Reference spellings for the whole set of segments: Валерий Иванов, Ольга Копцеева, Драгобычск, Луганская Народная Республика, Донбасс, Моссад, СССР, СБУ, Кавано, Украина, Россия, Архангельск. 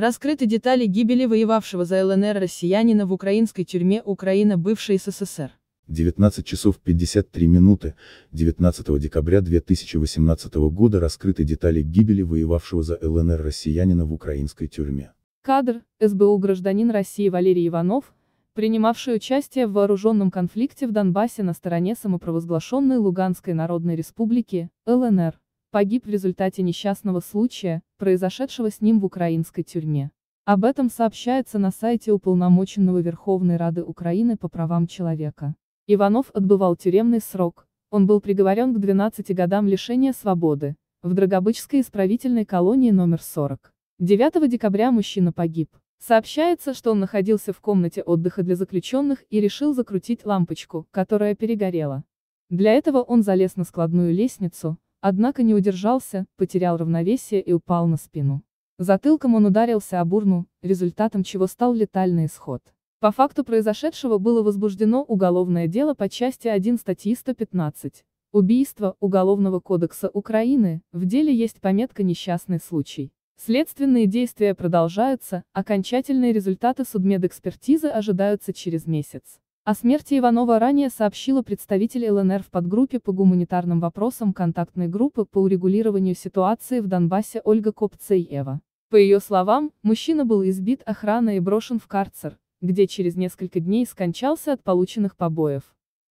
Раскрыты детали гибели воевавшего за ЛНР россиянина в украинской тюрьме Украина, бывшая СССР. 19 часов 53 минуты, 19 декабря 2018 года раскрыты детали гибели воевавшего за ЛНР россиянина в украинской тюрьме. Кадр: СБУ, гражданин России Валерий Иванов, принимавший участие в вооруженном конфликте в Донбассе на стороне самопровозглашенной Луганской Народной Республики, ЛНР, погиб в результате несчастного случая, произошедшего с ним в украинской тюрьме. Об этом сообщается на сайте Уполномоченного Верховной Рады Украины по правам человека. Иванов отбывал тюремный срок, он был приговорен к 12 годам лишения свободы, в Драгобычской исправительной колонии номер 40. 9 декабря мужчина погиб. Сообщается, что он находился в комнате отдыха для заключенных и решил закрутить лампочку, которая перегорела. Для этого он залез на складную лестницу, однако не удержался, потерял равновесие и упал на спину. Затылком он ударился об урну, результатом чего стал летальный исход. По факту произошедшего было возбуждено уголовное дело по части 1 статьи 115 «Убийство» Уголовного кодекса Украины, в деле есть пометка «Несчастный случай». Следственные действия продолжаются, окончательные результаты судмедэкспертизы ожидаются через месяц. О смерти Иванова ранее сообщила представитель ЛНР в подгруппе по гуманитарным вопросам контактной группы по урегулированию ситуации в Донбассе Ольга Копцеева. По ее словам, мужчина был избит охраной и брошен в карцер, где через несколько дней скончался от полученных побоев.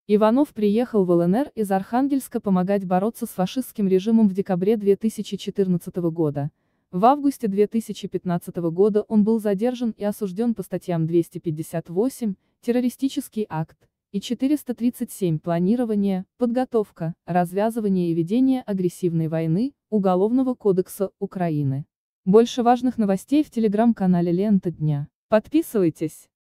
Иванов приехал в ЛНР из Архангельска помогать бороться с фашистским режимом в декабре 2014 года. В августе 2015 года он был задержан и осужден по статьям 258 «Террористический акт» и 437 «Планирование, подготовка, развязывание и ведение агрессивной войны» Уголовного кодекса Украины. Больше важных новостей в телеграм-канале «Лента дня». Подписывайтесь.